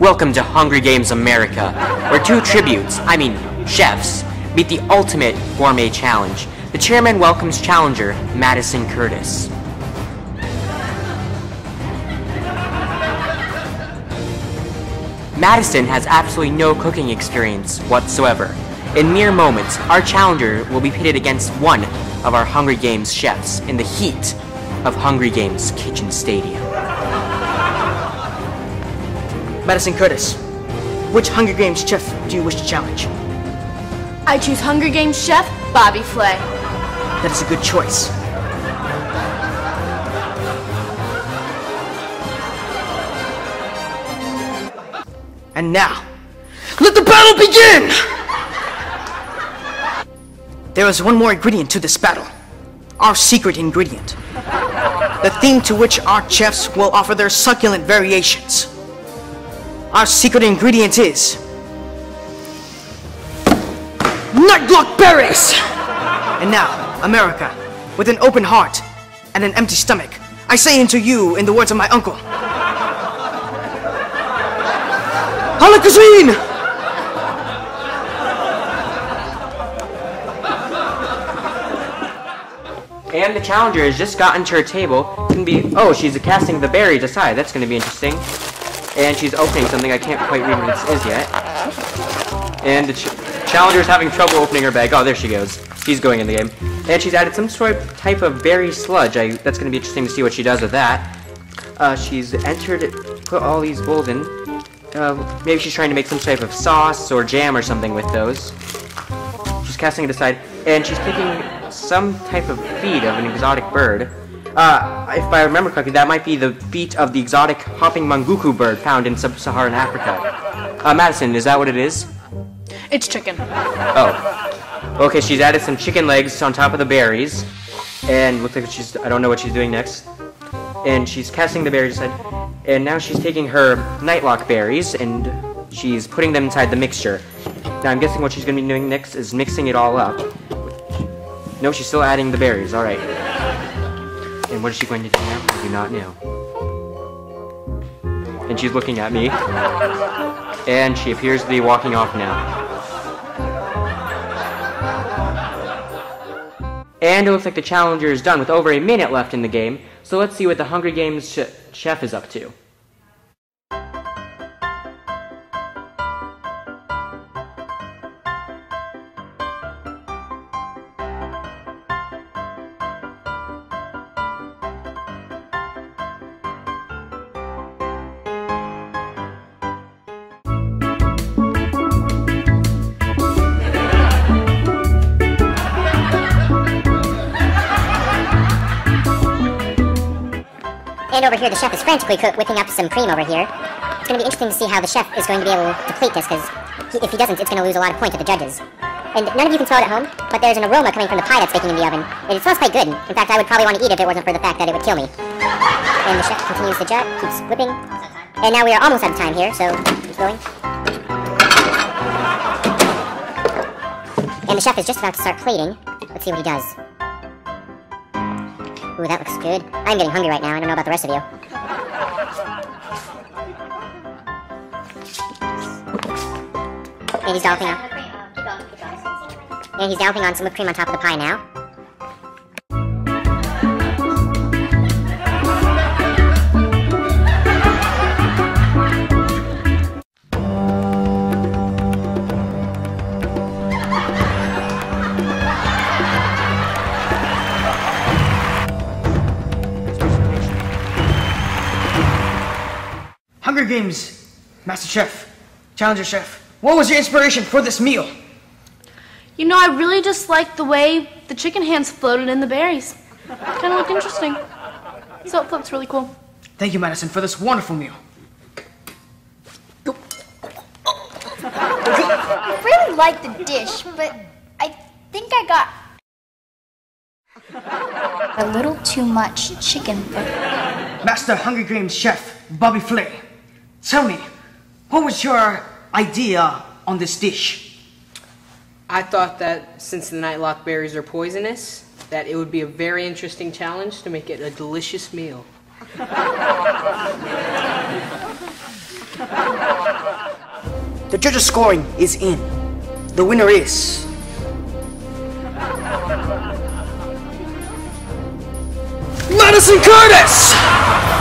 Welcome to Hunger Games America, where two tributes, chefs, meet the ultimate gourmet challenge. The chairman welcomes challenger, Madison Curtis. Madison has absolutely no cooking experience whatsoever. In mere moments, our challenger will be pitted against one of our Hunger Games chefs in the heat of Hunger Games Kitchen Stadium. Madison Curtis, which Hunger Games chef do you wish to challenge? I choose Hunger Games chef Bobby Flay. That is a good choice. And now, let the battle begin! There is one more ingredient to this battle, our secret ingredient, the theme to which our chefs will offer their succulent variations. Our secret ingredient is Nightlock Berries! And now, America, with an open heart and an empty stomach, I say unto you in the words of my uncle, à la cuisine! And the challenger has just gotten to her table. Oh, she's casting the berries aside. That's going to be interesting. And she's opening something. I can't quite read what this is yet. And the challenger's having trouble opening her bag. Oh, there she goes. She's going in the game. And she's added some sort of type of berry sludge. That's going to be interesting to see what she does with that. She's put all these bowls in. Maybe she's trying to make some type of sauce or jam or something with those. She's casting it aside. And she's picking some type of feet of an exotic bird. If I remember correctly, that might be the feet of the exotic hopping manguku bird found in sub-Saharan Africa. Madison, is that what it is? It's chicken. Oh. Okay, she's added some chicken legs on top of the berries. And looks like she's, I don't know what she's doing next. And she's casting the berries aside. And now she's taking her Nightlock Berries and she's putting them inside the mixture. Now I'm guessing what she's going to be doing next is mixing it all up. No, she's still adding the berries, alright. And what is she going to do now? I do not know. And she's looking at me. And she appears to be walking off now. And it looks like the challenger is done with over a minute left in the game, so let's see what the Hunger Games chef is up to. And over here, the chef is frantically whipping up some cream over here. It's going to be interesting to see how the chef is going to be able to complete this, because if he doesn't, it's going to lose a lot of points to the judges. And none of you can smell it at home, but there's an aroma coming from the pie that's baking in the oven, and it smells quite good. In fact, I would probably want to eat it if it wasn't for the fact that it would kill me. And the chef continues to jut, keeps whipping. And now we are almost out of time here, so keep going. And the chef is just about to start plating. Let's see what he does. Ooh, that looks good. I'm getting hungry right now. I don't know about the rest of you. And he's dousing on some whipped cream on top of the pie now. Hunger Games, Master Chef, Challenger Chef, what was your inspiration for this meal? You know, I really just liked the way the chicken hands floated in the berries. It kind of looked interesting. So it floats really cool. Thank you, Madison, for this wonderful meal. I really liked the dish, but I think I got a little too much chicken. Master Hunger Games Chef, Bobby Flay. Tell me, what was your idea on this dish? I thought that since the Nightlock Berries are poisonous, that it would be a very interesting challenge to make it a delicious meal. The judges' scoring is in. The winner is... Madison Curtis!